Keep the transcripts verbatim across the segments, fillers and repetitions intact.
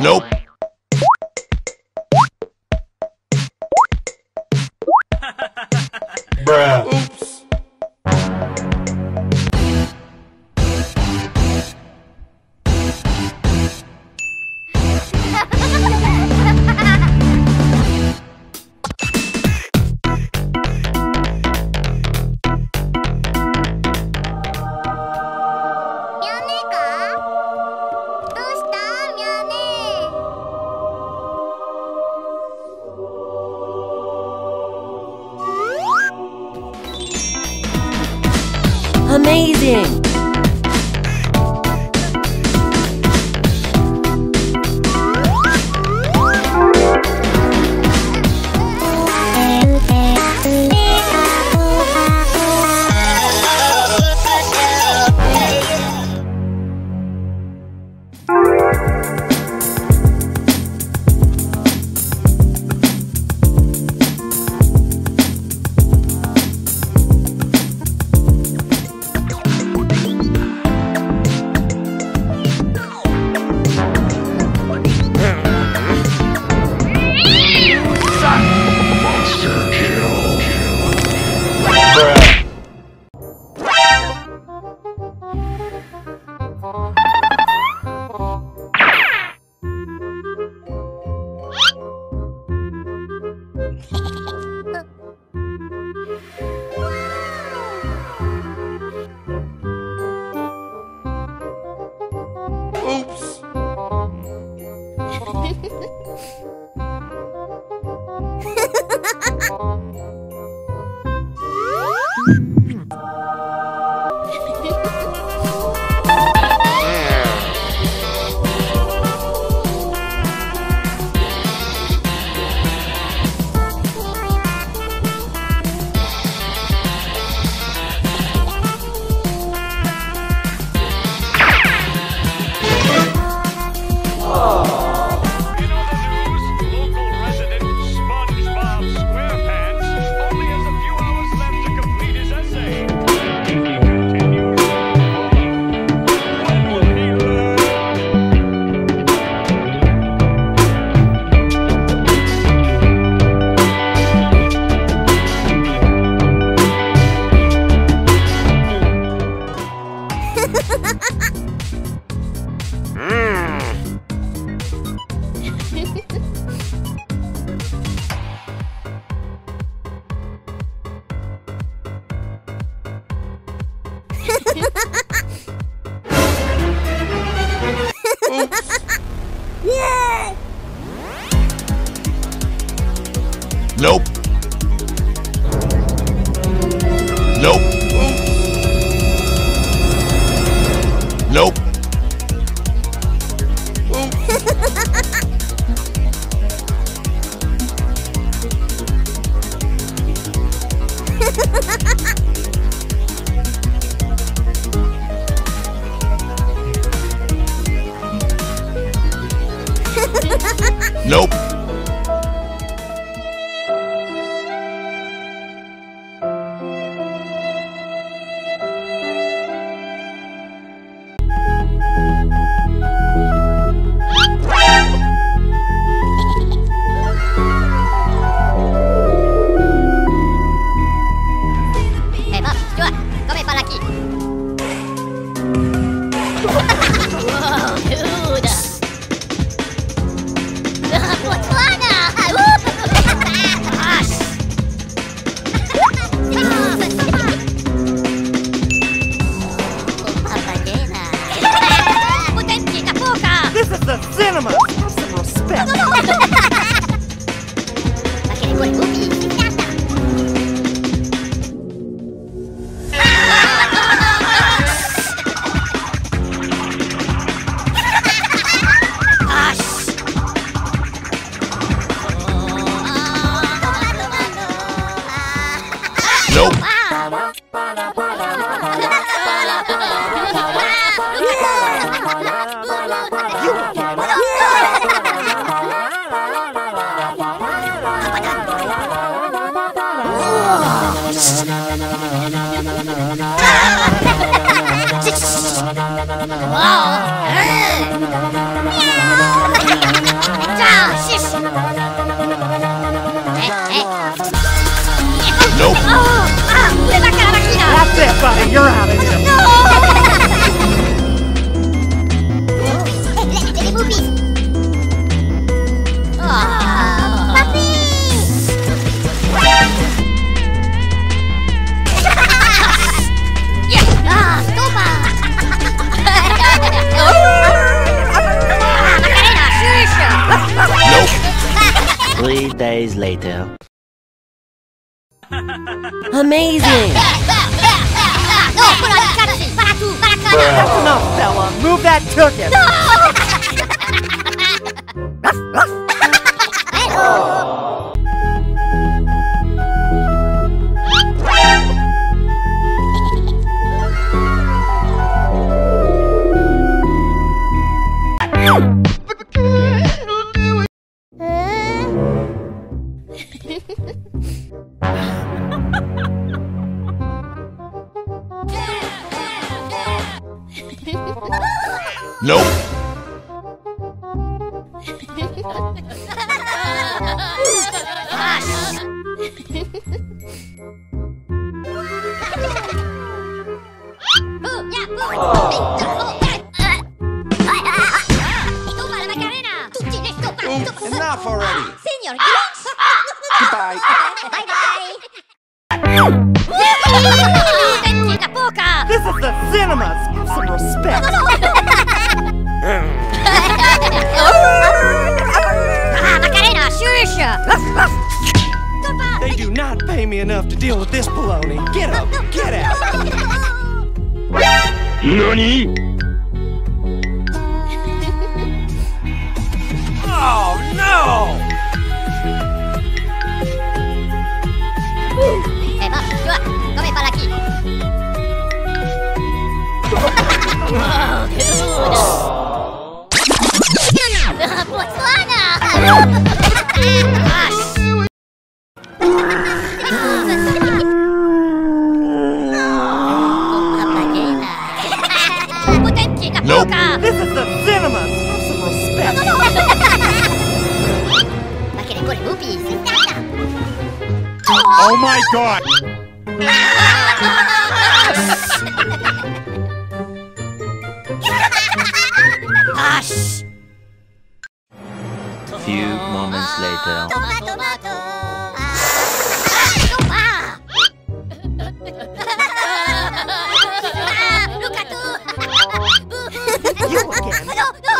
Nope. Bruh. Oops. Amazing! Yeah! Nope. Nope. Nope. Nope. That's it, buddy. You're out of here. Three days later. Amazing! That's enough, fella! Move that ticket! Nope. Enough already. Senor, goodbye. Bye bye. This is the cinemas. Have some respect. They do not pay me enough to deal with this baloney. Get up, get out. Nani? Oh no! Nope. This is the cinemas. Have some respect. Oh my god! Few moments later. You again. No, no.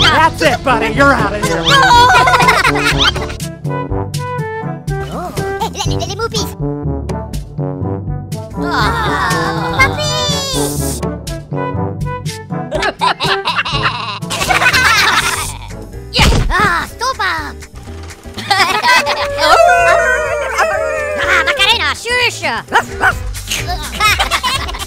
That's it, buddy. You're out of here. Macarena, shush!